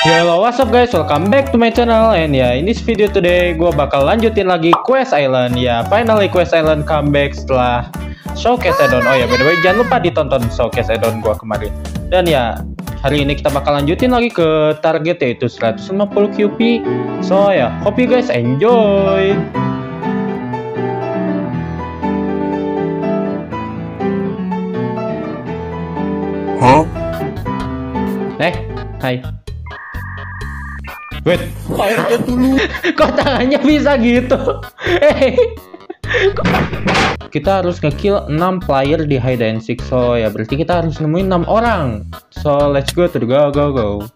Hello, what's up guys, welcome back to my channel. And ya, in this video today gue bakal lanjutin lagi Quest Island. Ya, finally Quest Island comeback setelah showcase add-on. Oh ya, by the way jangan lupa ditonton showcase add-on gue kemarin. Dan ya, hari ini kita bakal lanjutin lagi ke target yaitu 150 QP. So ya, hope you guys enjoy. Huh? Hai. Wait, kok dulu? Kok tangannya bisa gitu? Hey. Kita harus nge-kill 6 player di hide and seek. So ya, berarti kita harus nemuin 6 orang. So let's go to the go.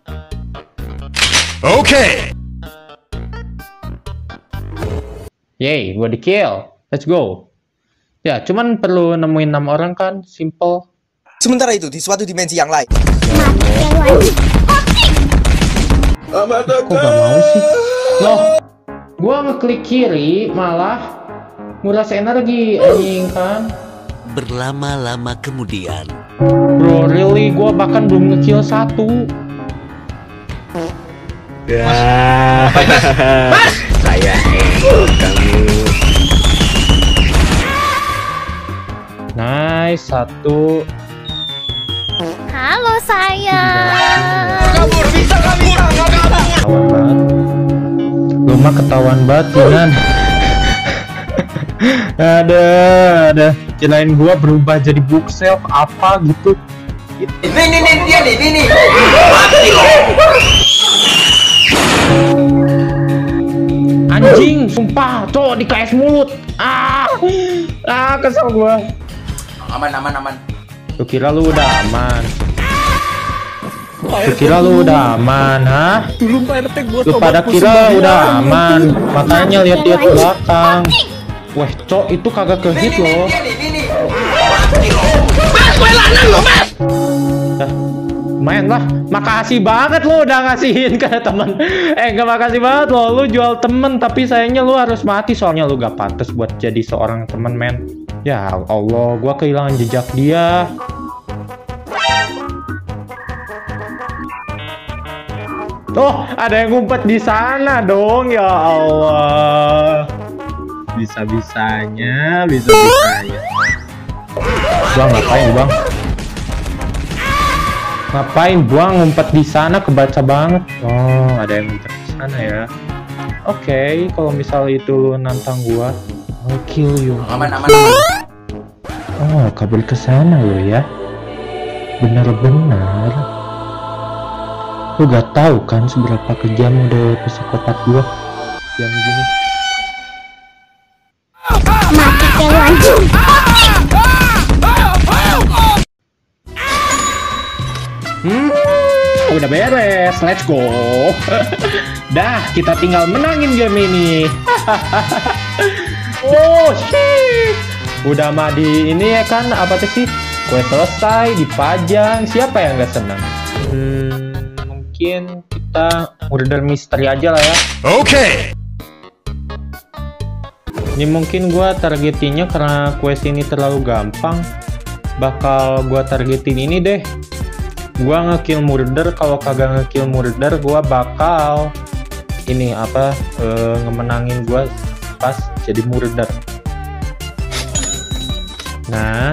Oke. Yay, gua di-kill. Let's go. Ya, cuman perlu nemuin 6 orang kan, simple. Sementara itu di suatu dimensi yang lain. Kok gak mau sih? Loh, gua ngeklik kiri malah nguras energi anjing kan. Berlama-lama kemudian. Bro, really gua bahkan belum ngekill satu. Ya. Mas, saya kamu. Nice, satu. Halo sayang. Kabur bisa ketahuan banget. Lu mah ketahuan banget, Kinan. ada. Kirain gua berubah jadi bookshelf apa gitu. Ini dia nih, ini. Anjing, sumpah, cok di KS mulut. Ah, kesel gua. Aman. Lu kira lu udah aman, ha? Lu pada kira udah aman, makanya lihat-lihat ke belakang. Wah, cok, itu kagak kehit loh. Lumayan lah, makasih banget lo udah ngasihin ke temen. Gak makasih banget lo, lu jual temen. Tapi sayangnya lu harus mati, soalnya lu gak pantas buat jadi seorang temen, men. Ya Allah, gua kehilangan jejak dia. Oh, ada yang ngumpet di sana dong, ya Allah. Bisa-bisanya. Bang, ngapain bang ngumpet di sana, kebaca banget. Oh, ada yang ngumpet di sana ya. Oke, kalau misal itu lu nantang gua, I'll kill you. Aman. Oh, kabur ke sana lo ya. Benar-benar. Lu gak tahu kan seberapa kejam udah psikopat gua yang gini. Udah beres, let's go. Dah, kita tinggal menangin game ini. Oh shit. Udah mah di ini ya kan, apa sih? Gue selesai dipajang. Siapa yang gak senang? Mungkin kita murder misteri aja lah ya. Oke. Ini mungkin gua targetinnya karena quest ini terlalu gampang. Bakal gua targetin ini deh. Gua ngekill murder. Kalau kagak ngekill murder, gua bakal ini apa? Ngemenangin gua pas jadi murder. Nah,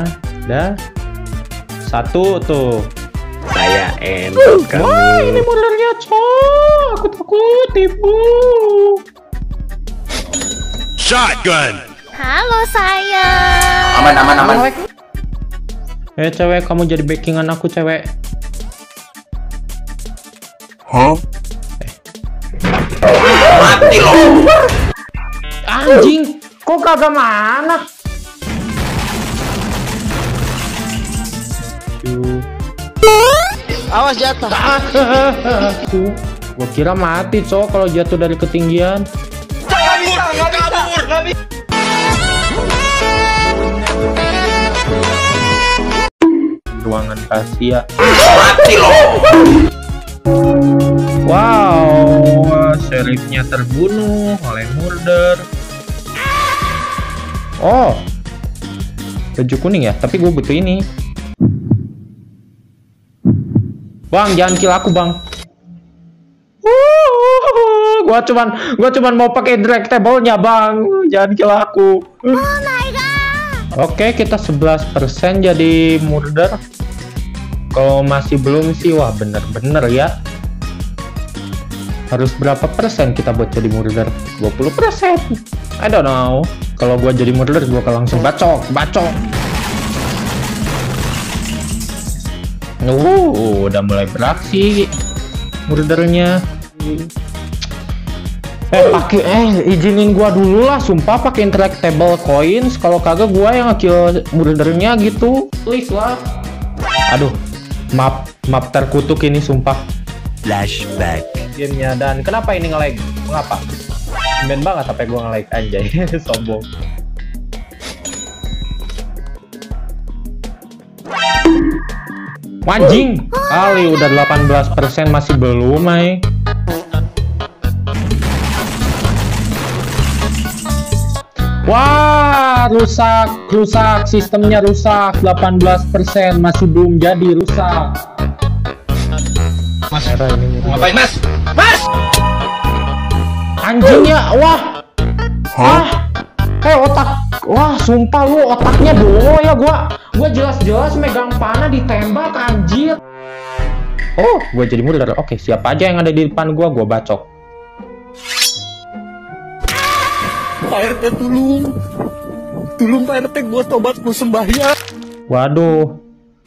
dah satu tuh. Saya enak kamu. Wah, ini murdernya, cok. Aku takut tipu. Shotgun. Halo sayang. Aman. Cewek, kamu jadi backingan aku, cewek. Huh? Mati lo. Anjing, kok kagak mana? Awas jatuh. Gua kira mati, cowok, kalau jatuh dari ketinggian. Kabur. Ruangan rahasia. Mati lo. Wow, sheriffnya terbunuh oleh murder. Oh, baju kuning ya, tapi gue butuh ini. Bang, jangan kill aku, Bang. Gua cuman mau pakai directable-nya, Bang. Jangan kill aku. Oh my god. Oke, kita 11% jadi murder. Kalau masih belum sih, wah bener-bener ya. Harus berapa persen kita buat jadi murder? 20%. I don't know. Kalau gua jadi murder, gua akan langsung bacok. Udah mulai beraksi murdernya. Izinin gua dulu lah, sumpah, pakai interactable coins. Kalau kagak gua yang kill murdernya gitu. Please lah. Aduh, map terkutuk ini, sumpah. Flashback gamenya. Dan kenapa ini nge-lag? Mengapa? Ben banget sampai gua nge-lag, anjay. Sombong. Anjing, kali udah 18% masih belum, ay. Wah, rusak, sistemnya rusak. 18% masih belum jadi, rusak. Mas, ngapain mas? Mas! Anjingnya, wah! Hah? Otak, wah sumpah lu otaknya dulu ya gua jelas-jelas megang panah ditembak, anjir. Oh, gua jadi murder. Oke, siapa aja yang ada di depan gua bacok. Pak RT tolong Pak RT, gua tobat, gua sembahyang. Waduh,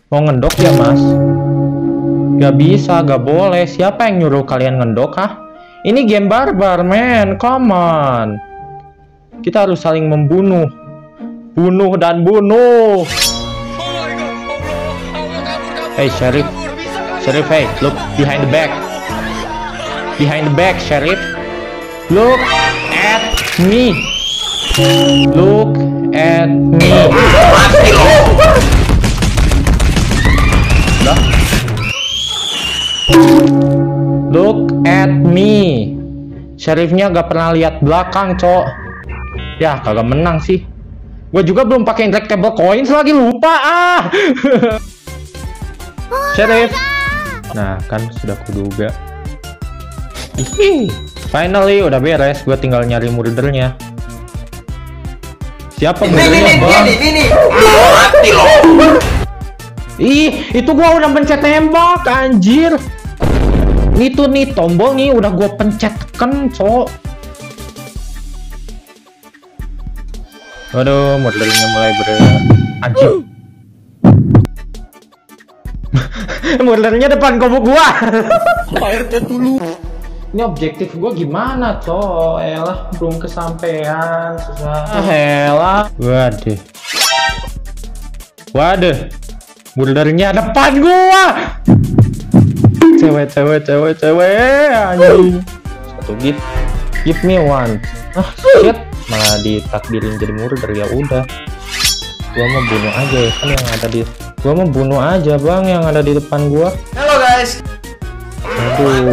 mau ngendok ya mas? Gak bisa, gak boleh. Siapa yang nyuruh kalian ngendok, hah? Ini game barbar, man. Come on. Kita harus saling membunuh. Bunuh dan bunuh. Hey, Sheriff. Sheriff, hey. Look, behind the back. Behind the back, Sheriff. Look at me. Look at me. Look at me. Sheriffnya gak pernah lihat belakang, cok. Ya kagak menang sih. Gue juga belum pakai interactable coins lagi, lupa ah. Sheriff. Nah kan sudah kuduga. Finally udah beres. Gue tinggal nyari murdernya. Siapa murdernya, bang? Ih, itu gua udah pencet tembak, anjir. Itu nih tombol nih udah gua pencetkan, cok. Waduh, murdernya mulai anjir. Murdernya depan kubu gua. Ini objektif gua gimana, cok? Elah, belum kesampaian, susah. Elah. Waduh. Murdernya depan gua. Cewek anjing. Satu git. Give me one. Ah, shit. Malah ditakdirin jadi murder, ya udah. Gua mau bunuh aja ya, kan yang ada di. Gua mau bunuh aja, Bang, yang ada di depan gua. Halo, guys. Aduh.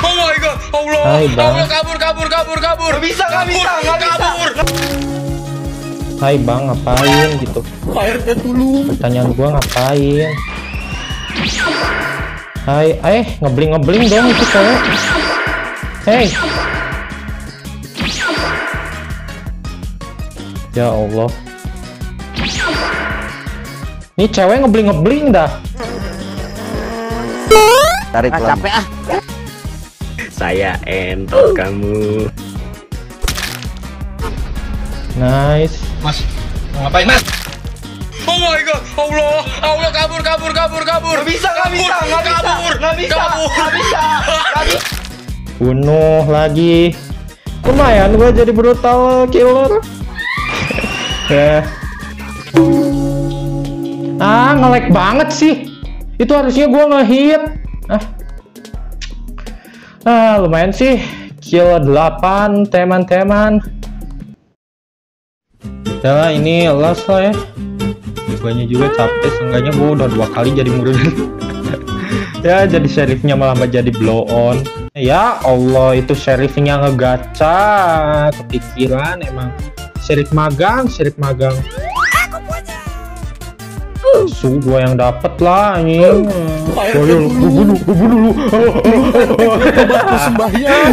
Oh my god. Allah. Hai, Bang. Kabur. Gak bisa. Hai bang, ngapain gitu? Pak RT dulu. Pertanyaan gua ngapain? Hai, ngebling dong itu cowok. Hey. Ya Allah. Nih cewek ngebling dah. Tarik pelan. Capek ah. Saya entot kamu. Nice. Mas, ngapain mas? Oh my god, Allah kabur. Gak bisa. Bunuh lagi. Lumayan gua jadi brutal killer. Nge-lag banget sih. Itu harusnya gua nge-hit. Lumayan sih. Kill 8 teman-teman. Udahlah, ini last lah ya. Guanya juga capek, seenggaknya gue udah 2 kali jadi murder. Ya, jadi sheriffnya malah jadi blow on. Ya Allah, itu sheriffnya ngegaca. Kepikiran emang. Sheriff magang. Langsung gua yang dapet lah anjing. Gua bunuh lu.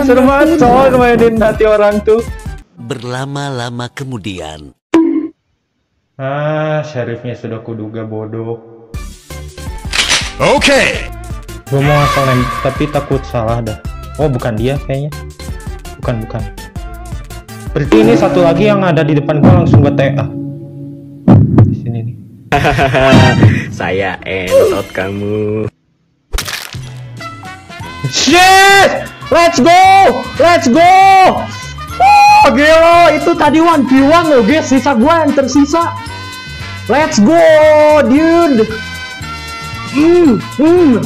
Serem banget coy mainin hati orang tuh. Berlama-lama kemudian. Ah, sheriffnya sudah kuduga bodoh. Oke. Gua mau asal lem, tapi takut salah dah. Oh, bukan dia kayaknya. Bukan. Berarti ini satu lagi yang ada di depan gua langsung gua TA. Di sini nih. Saya entot kamu. Yes! Let's go! Oh, gila, itu tadi 1v1 loh, guys. Sisa gua yang tersisa. Let's go, dude.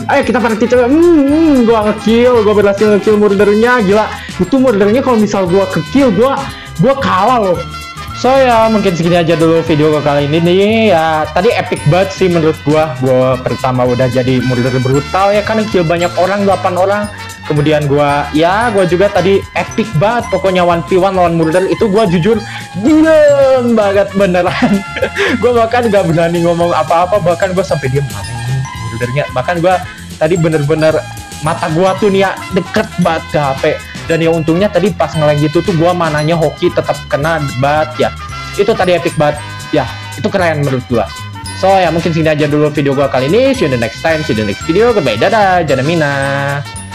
Ayo kita party coba. Gua nge-kill, gua berhasil nge-kill murdernya. Gila, itu murdernya kalau misal gua ke-kill, gua kalah loh. So ya mungkin segini aja dulu video gue kali ini nih ya. Tadi epic banget sih menurut gua pertama udah jadi murder brutal ya kan, kill banyak orang, 8 orang. Kemudian gua juga tadi epic banget pokoknya 1v1 lawan murder itu gua jujur gileng banget beneran. Gua bahkan gak berani ngomong apa-apa, bahkan gua sampai diam murdernya. Bahkan gua tadi bener-bener mata gua tuh nih ya deket banget ke HP. Dan ya untungnya tadi pas ngeleng gitu tuh gua mananya hoki tetap kena banget ya. Itu tadi epic banget ya. Itu keren menurut gua. So ya mungkin sini aja dulu video gua kali ini. See you the next time, see you the next video. Goodbye, dadah, Jadamina.